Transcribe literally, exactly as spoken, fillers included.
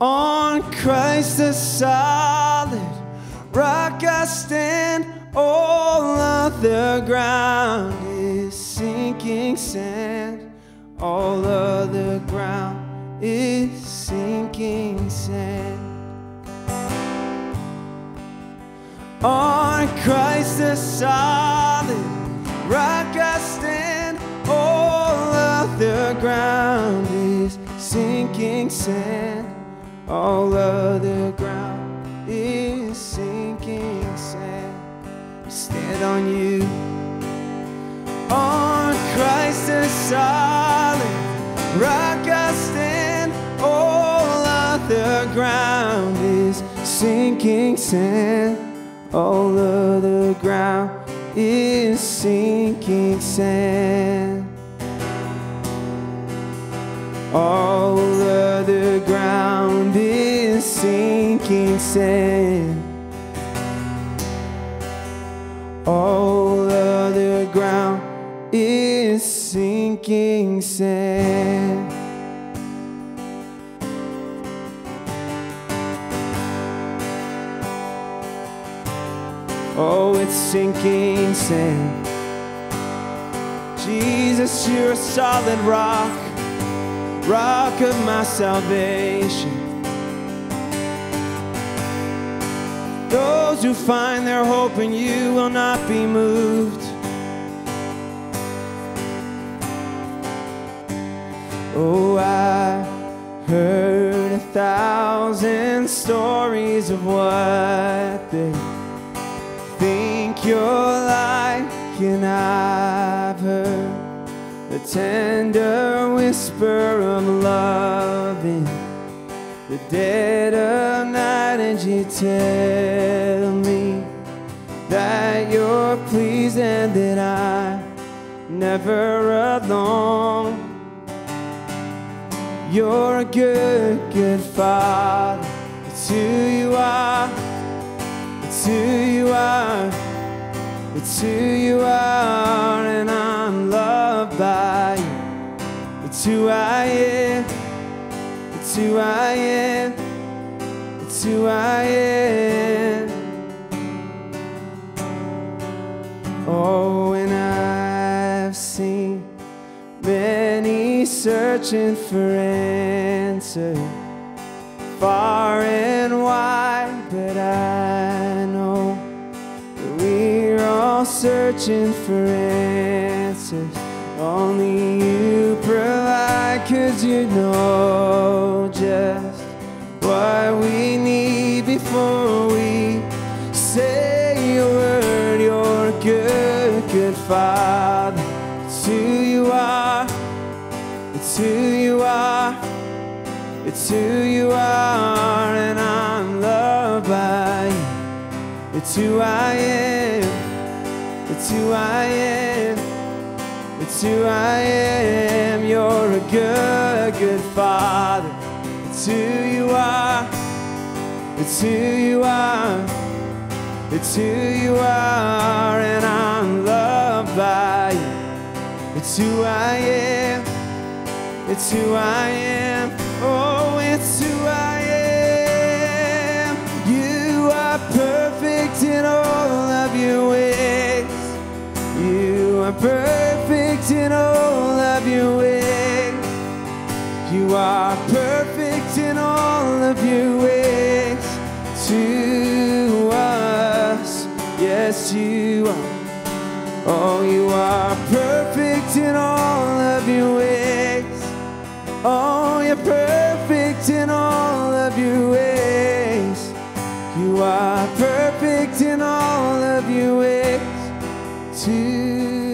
On Christ the solid rock I stand, all other ground is sinking sand. All other ground is sinking sand. On Christ the solid rock I stand, all other ground is sinking sand. All other ground is sinking sand. We stand on you. On Christ the solid rock I stand, all other ground is sinking sand. All other ground is sinking sand. All other ground is sinking sand. All other ground is sinking sand. Oh, it's sinking sand. Jesus, you're a solid rock, rock of my salvation. Those who find their hope in you will not be moved. Oh, I heard a thousand stories of what they think you're like, and I've heard the tender whisper of love in the dead of night, and you tell me that you're pleased and that I'm never alone. You're a good, good Father. It's who you are. It's who you are. It's who you are, and I'm loved by you. It's who I am. It's who I am. It's who I am. Oh, and I've seen many searching for answers far and wide, but I know that we're all searching for answers. Only you provide, 'cause you know just what we need before we say a word. You're a good, good Father. It's who you are. It's who you are. It's who you are, and I'm loved by you. It's who I am. It's who I am. It's who I am. You're a good, good Father. It's who you are. It's who you are. It's who you are, and I'm loved by you. It's who I am. It's who I am. Oh, it's who I am. You are perfect in all of your ways. You are perfect in all of your ways. You are perfect in all of your ways to us. Yes, you are. Oh, you are perfect in all of your ways. Oh, you're perfect in all of your ways. You are perfect in all of your ways too.